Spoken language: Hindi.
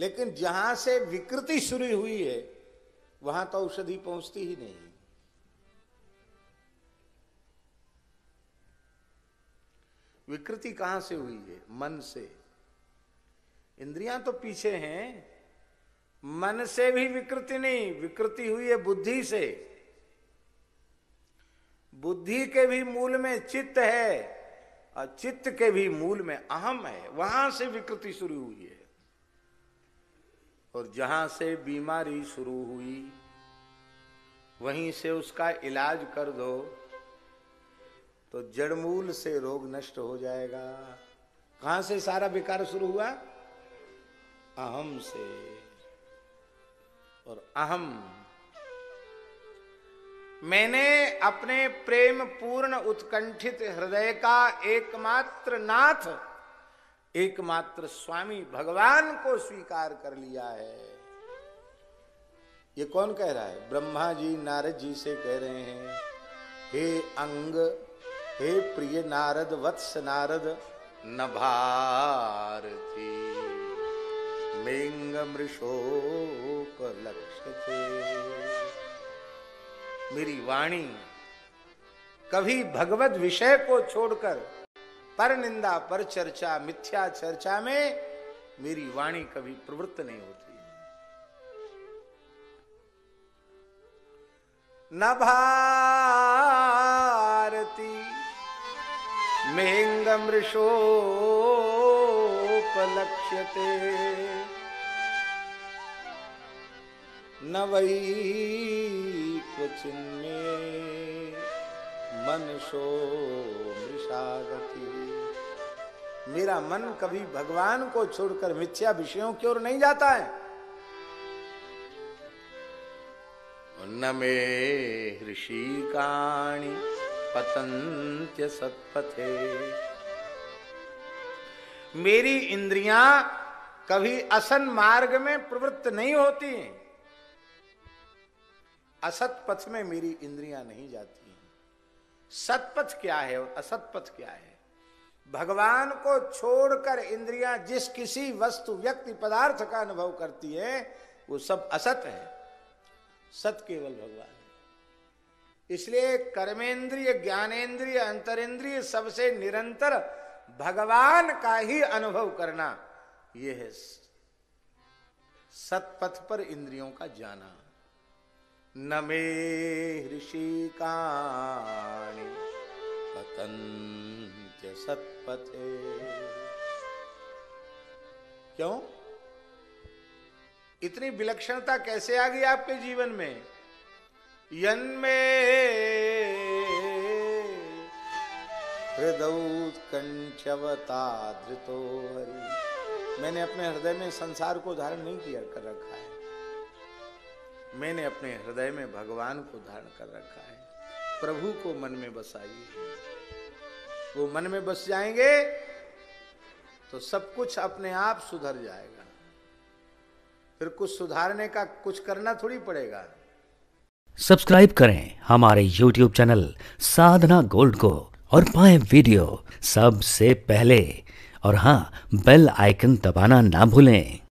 लेकिन जहां से विकृति शुरू हुई है वहां तो औषधि पहुंचती ही नहीं। विकृति कहां से हुई है? मन से। इंद्रियां तो पीछे हैं, मन से भी विकृति नहीं, विकृति हुई है बुद्धि से। बुद्धि के भी मूल में चित्त है और चित्त के भी मूल में अहम है, वहां से विकृति शुरू हुई है। और जहां से बीमारी शुरू हुई वहीं से उसका इलाज कर दो तो जड़मूल से रोग नष्ट हो जाएगा। कहां से सारा विकार शुरू हुआ? अहम से। और अहम, मैंने अपने प्रेम पूर्ण उत्कंठित हृदय का एकमात्र नाथ, एकमात्र स्वामी भगवान को स्वीकार कर लिया है। ये कौन कह रहा है? ब्रह्मा जी नारद जी से कह रहे हैं, हे अंग, हे प्रिय नारद वत्स नारद नभारती मेंग मृषोक लक्ष्यते। मेरी वाणी कभी भगवत विषय को छोड़कर पर निंदा, पर चर्चा, मिथ्या चर्चा में मेरी वाणी कभी प्रवृत्त नहीं होती। नभारती मेंग मृषोपलक्ष्यते न वै क्वचिन्मे मनसो मृषागति। मेरा मन कभी भगवान को छोड़कर मिथ्या विषयों की ओर नहीं जाता है। न मे हृषिकाणि पतंत्य सत्पथे। मेरी इंद्रियां कभी असन मार्ग में प्रवृत्त नहीं होती हैं। असत पथ में मेरी इंद्रियां नहीं जाती हैं। सतपथ क्या है और असत पथ क्या है? भगवान को छोड़कर इंद्रियां जिस किसी वस्तु, व्यक्ति, पदार्थ का अनुभव करती है वो सब असत है। सत केवल भगवान। इसलिए कर्मेंद्रिय, ज्ञानेन्द्रिय, अंतरेंद्रिय सबसे निरंतर भगवान का ही अनुभव करना, यह है सतपथ पर इंद्रियों का जाना। न मे हृषिकाणि पतन्त्य सत्पथे। क्यों? इतनी विलक्षणता कैसे आ गई आपके जीवन में? यन्मे हृदौत्कंठवताधृतो हरि। मैंने अपने हृदय में संसार को धारण नहीं किया कर रखा है, मैंने अपने हृदय में भगवान को धारण कर रखा है। प्रभु को मन में बसाइए, वो मन में बस जाएंगे तो सब कुछ अपने आप सुधर जाएगा। फिर कुछ सुधारने का कुछ करना थोड़ी पड़ेगा। सब्सक्राइब करें हमारे YouTube चैनल साधना गोल्ड को और पाएं वीडियो सबसे पहले। और हाँ, बेल आइकन दबाना ना भूलें।